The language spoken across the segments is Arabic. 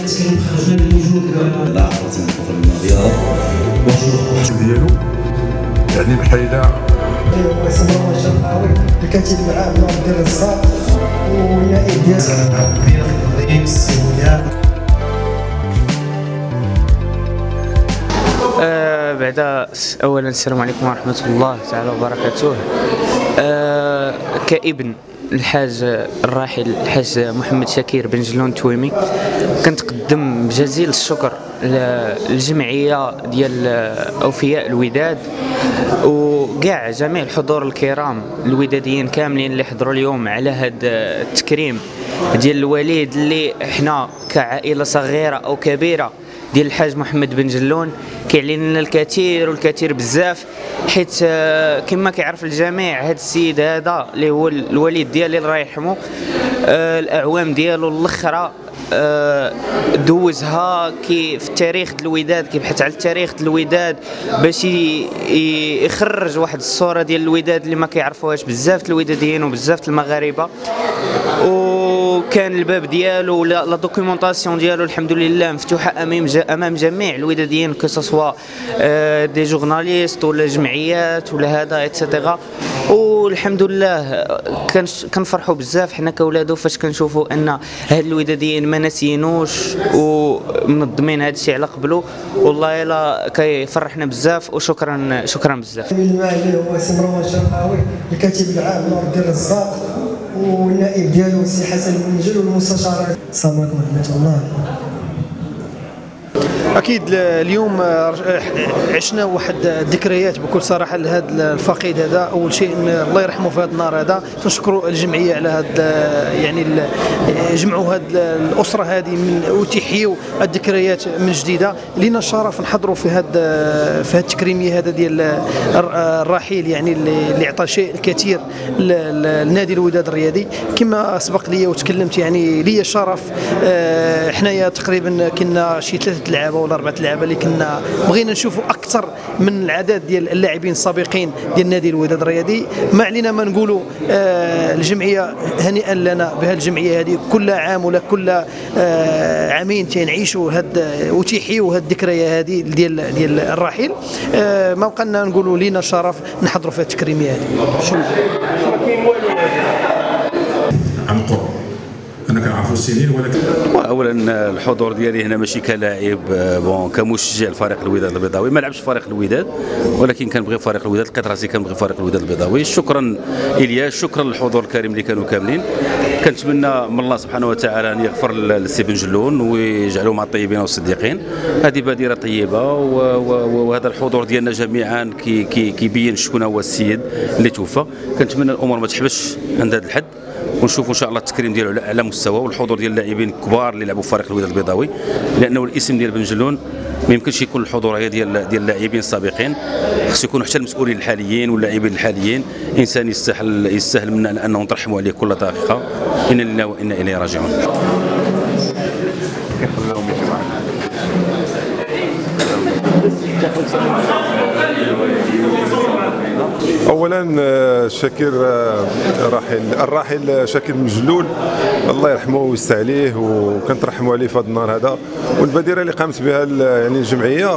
خرجنا من وجود لاحظت الفترة الماضية والشروط ديالو يعني بحال ما شاء الله قوي اللي كان تيلعب معاه من ديال الصاد والنائب ديال بعدا. اولا السلام عليكم ورحمه الله تعالى وبركاته. كابن الحاج الراحل الحاج محمد شاكر بن جلون التويمي كنتقدم بجزيل الشكر للجمعيه ديال اوفياء الوداد وكاع جميع الحضور الكرام الوداديين كاملين اللي حضروا اليوم على هذا التكريم ديال الوليد اللي حنا كعائله صغيره او كبيره ديال الحاج محمد بن جلون كيعلن لنا الكثير والكثير بزاف، حيت كما كيعرف الجميع هذا السيد هذا اللي هو الوالد ديالي الله يرحمه الاعوام ديالو الاخرى دوزها كي في التاريخ ديال الوداد، كيبحث على التاريخ ديال الوداد باش يخرج واحد الصوره ديال الوداد اللي ما كيعرفوهاش بزاف الوداديين وبزاف المغاربه. وكان الباب ديالو ولا لا دوكيومونطاسيون ديالو الحمد لله مفتوحه امام جميع الوداديين كسوا دي جورناليست ولا جمعيات ولا هذا ايتترا، والحمد لله كنفرحوا بزاف حنا كولادو فاش كنشوفوا ان هاد الوداديين ما ناسيينوش ومنظمين هذا الشيء على قبله، والله الا كيفرحنا بزاف وشكرا شكرا بزاف. المعلم هو سمروان شرقاوي الكاتب العام نور ديال الرزاق والنائب ديالو سي حسن بنجل والمستشار. السلام عليكم ورحمه الله. اكيد اليوم عشنا واحد الذكريات بكل صراحه لهذا الفقيد هذا. اول شيء الله يرحمه في هذا النهار هذا، كنشكروا الجمعيه على هذا يعني جمعوا هذه الاسره هذه وتحيوا الذكريات من جديده. لينا الشرف نحضروا في هذا التكريميه هذا ديال الرحيل يعني اللي عطى شيء الكثير لنادي الوداد الرياضي. كما سبق لي وتكلمت يعني لي الشرف، حنايا تقريبا كنا شي 3 لعابه ولا 4 لعابه اللي كنا بغينا نشوفوا اكثر من العدد ديال اللاعبين السابقين ديال نادي الوداد الرياضي. ما علينا ما نقولوا الجمعيه هنيئا لنا بهذه الجمعيه هذه، كل عام ولا كل عامين تنعيشوا هذا وتحيوا هذه الذكريات هذه ديال الرحيل. ما بقينا نقولوا لينا الشرف نحضروا في هذه التكريميه هذه. شوف انا كنعرفو السنين ولكن اولا الحضور ديالي هنا ماشي كلاعب بون كمشجع لفريق الوداد البيضاوي، ما لعبش في فريق الوداد ولكن كنبغي فريق الوداد، لقيت راسي كنبغي فريق الوداد البيضاوي. شكرا الياس، شكرا للحضور الكريم اللي كانوا كاملين. كنتمنى من الله سبحانه وتعالى ان يغفر للسي بن جلون ويجعلهم مع الطيبين والصديقين. هذه بادره طيبه وهذا الحضور ديالنا جميعا كيبين شكون هو السيد اللي توفى. كنتمنى الامور ما تحبسش عند هذا الحد ونشوفوا ان شاء الله التكريم ديالو على مستوى والحضور ديال اللاعبين الكبار اللي لعبوا في فريق الوداد البيضاوي، لانه الاسم ديال بن جلون ما يمكنش يكون الحضور هي ديال اللاعبين السابقين، خص يكونوا حتى المسؤولين الحاليين واللاعبين الحاليين. انسان يستاهل منا انه نترحموا عليه كل دقيقه. انا لله وانا اليه راجعون. اولا شاكر الراحل شاكر بن جلون الله يرحمه ويوسع عليه، وكنترحموا عليه في هذا النهار هذا. والبديره اللي قامت بها يعني الجمعيه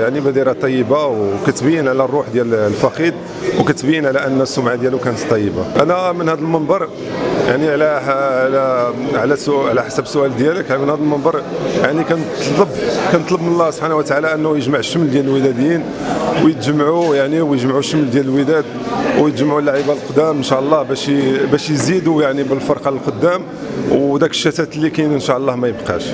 يعني بديره طيبه وكتبين على الروح ديال الفقيد وكتبين على ان السمعه ديالو كانت طيبه. انا من هذا المنبر يعني على حسب السؤال ديالك، من هذا المنبر يعني كنطلب من الله سبحانه وتعالى انه يجمع الشمل ديال الوداديين ويتجمعوا يعني ويجمعوا الشمل ديال الوداد ويتجمعوا اللعيبه القدام ان شاء الله باش يزيدوا يعني بالفرقه القدام، وداك الشتات اللي كاين ان شاء الله ما يبقاش.